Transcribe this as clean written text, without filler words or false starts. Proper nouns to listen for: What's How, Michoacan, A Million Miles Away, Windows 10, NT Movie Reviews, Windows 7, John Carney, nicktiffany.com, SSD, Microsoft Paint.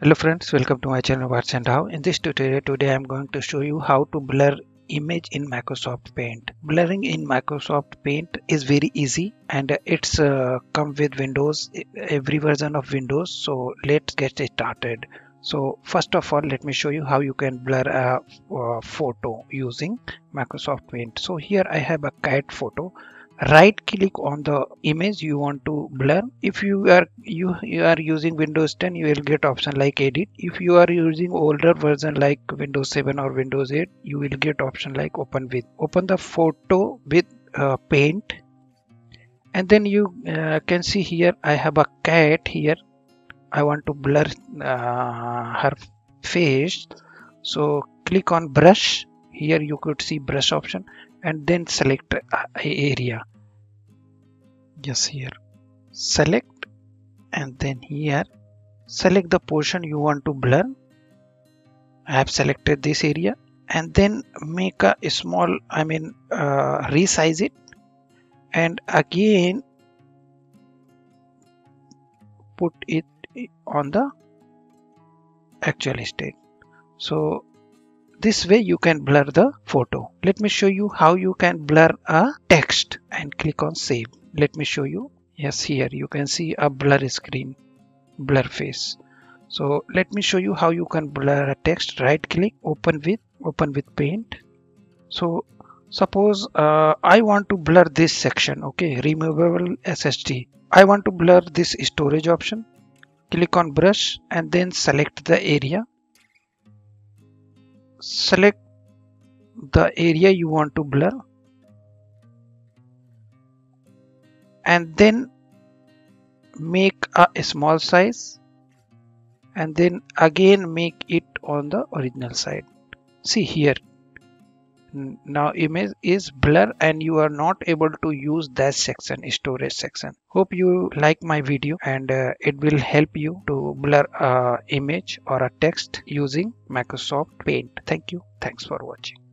Hello friends, welcome to my channel What's and How. In this tutorial today I'm going to show you how to blur image in Microsoft Paint. Blurring in Microsoft Paint is very easy and it's come with Windows, every version of Windows. So let's get started. So first of all, let me show you how you can blur a photo using Microsoft Paint. So here I have a cat photo. Right click on the image you want to blur. If you are using Windows 10, you will get option like edit. If you are using older version like Windows 7 or Windows 8, you will get option like open with. Open the photo with Paint, and then you can see here I have a cat. Here I want to blur her face, so click on brush. Here you could see brush option and then select area. Yes, here select, and then here select the portion you want to blur. I have selected this area, and then make a small, resize it, and again put it on the actual state. So this way you can blur the photo. Let me show you how you can blur a text, and click on save. Let me show you. Yes, here you can see a blur screen, blur face. So let me show you how you can blur a text. Right click, open with Paint. So suppose I want to blur this section, okay, removable SSD. I want to blur this storage option. Click on brush and then select the area. Select the area you want to blur, and then make a small size, and then again make it on the original side. See here, now image is blur and you are not able to use that section, storage section. Hope you like my video and it will help you to blur an image or a text using Microsoft Paint. Thank you. Thanks for watching.